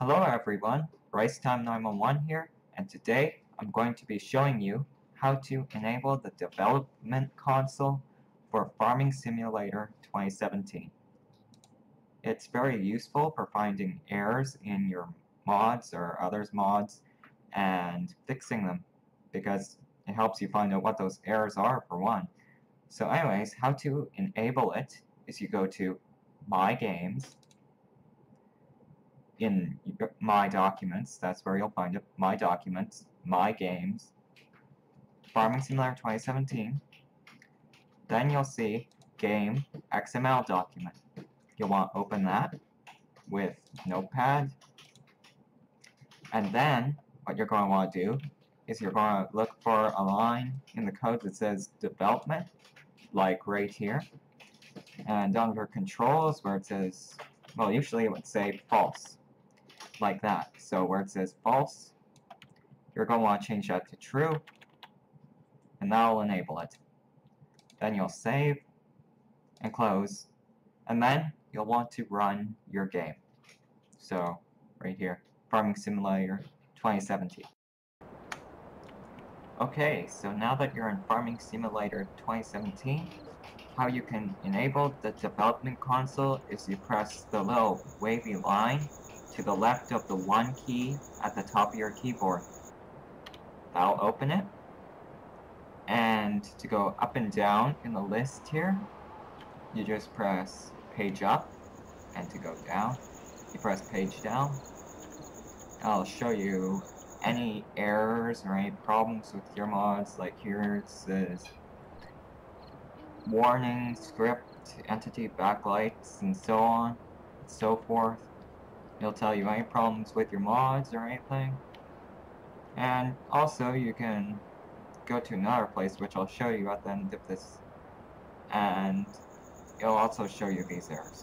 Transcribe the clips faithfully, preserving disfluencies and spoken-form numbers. Hello everyone, Racetime nine one one here, and today I'm going to be showing you how to enable the development console for Farming Simulator twenty seventeen. It's very useful for finding errors in your mods or others' mods and fixing them, because it helps you find out what those errors are for one. So anyways, how to enable it is you go to My Games. In My Documents, that's where you'll find it. My Documents, My Games, Farming Simulator twenty seventeen. Then you'll see Game X M L document. You'll want to open that with Notepad. And then what you're going to want to do is you're going to look for a line in the code that says Development, like right here. And under Controls, where it says, well, usually it would say False. Like that. So where it says false, you're going to want to change that to true, and that will enable it. Then you'll save and close, and then you'll want to run your game. So right here, Farming Simulator twenty seventeen. Okay, so now that you're in Farming Simulator twenty seventeen, how you can enable the development console is you press the little wavy line to the left of the one key at the top of your keyboard. That'll open it. And to go up and down in the list here, you just press page up, and to go down, you press page down. I'll show you any errors or any problems with your mods. Like here it says warning, script, entity backlights, and so on and so forth. It'll tell you any problems with your mods or anything. And also you can go to another place, which I'll show you at the end of this, and it'll also show you these errors.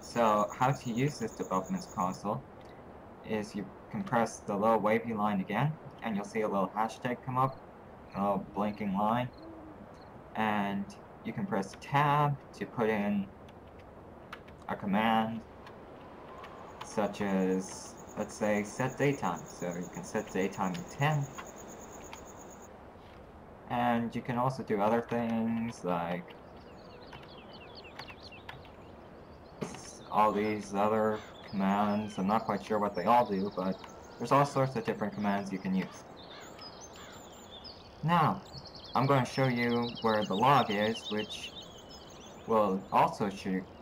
So how to use this development console is you can press the little wavy line again, and you'll see a little hashtag come up, a little blinking line, and you can press tab to put in a command, such as, let's say, set daytime. So you can set daytime to ten. And you can also do other things like all these other commands. I'm not quite sure what they all do, but there's all sorts of different commands you can use. Now, I'm going to show you where the log is, which will also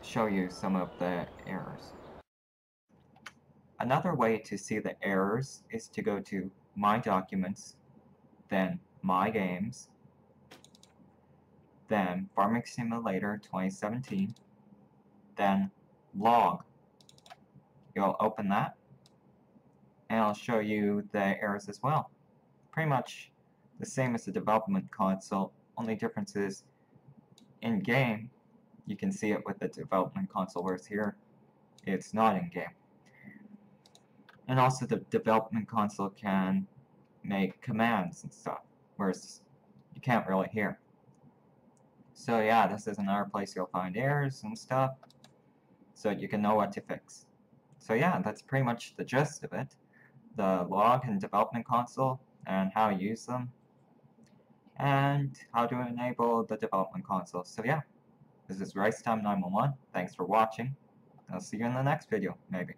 show you some of the errors. Another way to see the errors is to go to My Documents, then My Games, then Farming Simulator twenty seventeen, then Log. You'll open that, and I'll show you the errors as well. Pretty much the same as the development console, only difference is in game, you can see it with the development console, whereas here, it's not in game. And also the development console can make commands and stuff, whereas you can't really hear. So yeah, this is another place you'll find errors and stuff, so you can know what to fix. So yeah, that's pretty much the gist of it. The log and development console, and how to use them, and how to enable the development console. So yeah, this is Racetime nine one one, thanks for watching, and I'll see you in the next video, maybe.